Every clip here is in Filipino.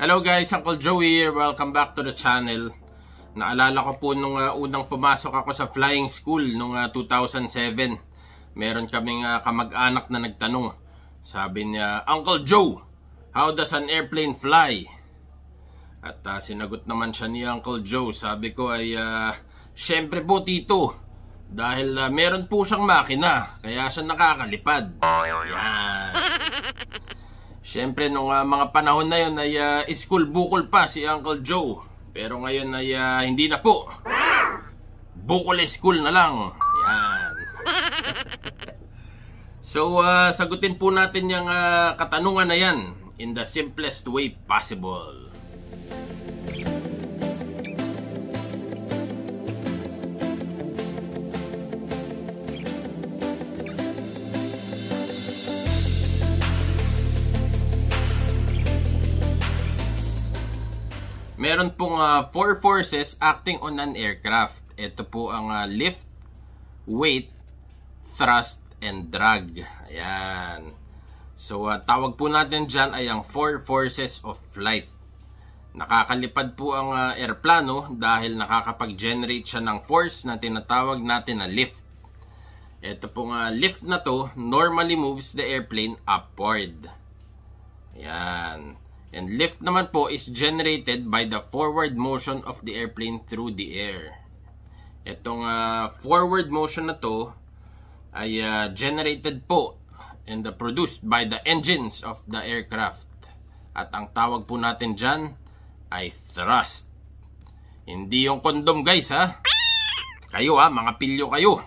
Hello guys, Uncle Joey here. Welcome back to the channel. Naalala ko po nung unang pumasok ako sa flying school nung 2007. Meron kaming kamag-anak na nagtanong. Sabi niya, Uncle Joe, how does an airplane fly? At sinagot naman siya ni Uncle Joe. Sabi ko ay, syempre po tito, dahil meron po siyang makina, kaya siya nakakalipad. Yan. Syempre nung mga panahon na yun ay school bukol pa si Uncle Joe. Pero ngayon ay hindi na po. Bukol school na lang. Yan. So sagutin po natin yung katanungan na yan in the simplest way possible. Meron pong 4 forces acting on an aircraft. Ito po ang lift, weight, thrust, and drag. Ayan. So tawag po natin dyan ay ang 4 forces of flight. Nakakalipad po ang airplano dahil nakakapag-generate siya ng force na tinatawag natin na lift. Ito pong lift na to normally moves the airplane upward. Ayan. And lift naman po is generated by the forward motion of the airplane through the air. Itong forward motion na to ay generated po and produced by the engines of the aircraft. At ang tawag po natin dyan ay thrust. Hindi yung kondom guys ha. Kayo ha, mga pilyo kayo.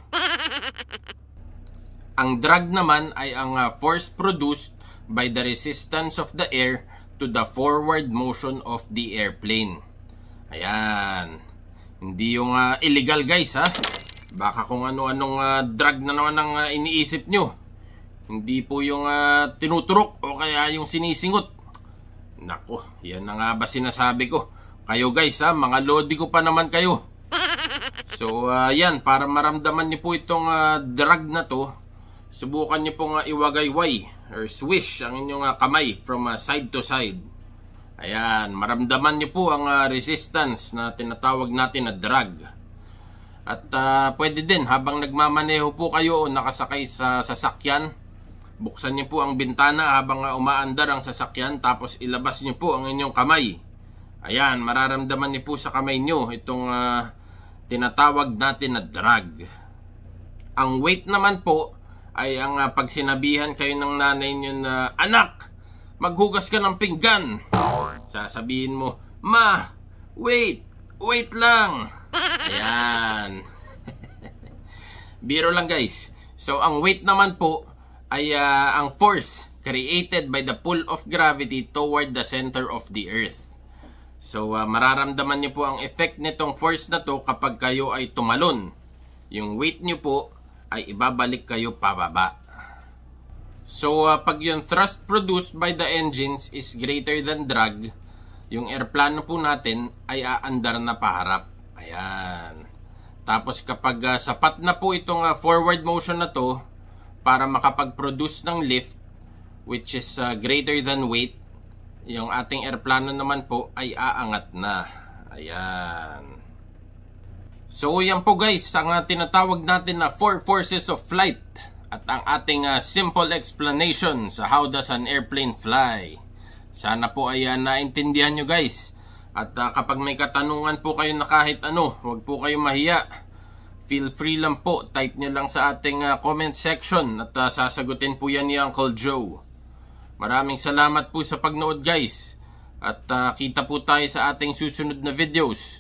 Ang drag naman ay ang force produced by the resistance of the air to the forward motion of the airplane. Ayan. Hindi yung illegal guys ha. Baka kung ano-anong drag na naman ang iniisip nyo. Hindi po yung tinuturok o kaya yung sinisingot. Nako, yan na nga ba sinasabi ko. Kayo guys ha, mga lodi ko pa naman kayo. So yan, para maramdaman nyo po itong drag na to, subukan nyo pong iwagayway or swish ang inyong kamay from side to side. Ayan, maramdaman nyo po ang resistance na tinatawag natin na drag. At pwede din habang nagmamaneho po kayo o nakasakay sa sasakyan, buksan nyo po ang bintana habang umaandar ang sasakyan, tapos ilabas nyo po ang inyong kamay. Ayan, mararamdaman nyo po sa kamay nyo itong tinatawag natin na drag. Ang weight naman po ay ang pagsinabihan kayo ng nanay niyo na anak, maghugas ka ng pinggan. Sasabihin mo, ma, wait lang. Ayan. Biro lang guys. So ang weight naman po ay ang force created by the pull of gravity toward the center of the earth. So mararamdaman niyo po ang effect nitong force na to kapag kayo ay tumalon. Yung weight niyo po ay ibabalik kayo pababa. So pag yung thrust produced by the engines is greater than drag, yung airplano po natin ay aandar na paharap. Ayan. Tapos kapag sapat na po itong forward motion na to para makapag-produce ng lift, which is greater than weight, yung ating airplano naman po ay aangat na. Ayan. So yan po guys, ang tinatawag natin na 4 forces of flight at ang ating simple explanation sa how does an airplane fly. Sana po ay naintindihan nyo guys. At kapag may katanungan po kayo na kahit ano, huwag po kayo mahiya. Feel free lang po, type nyo lang sa ating comment section at sasagutin po yan ni Uncle Joe. Maraming salamat po sa pagnood guys. At kita po tayo sa ating susunod na videos.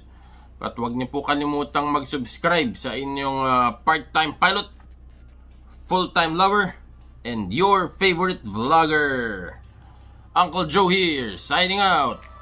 At huwag niyo po kalimutang mag-subscribe sa inyong part-time pilot, full-time lover, and your favorite vlogger. Uncle Joe here, signing out.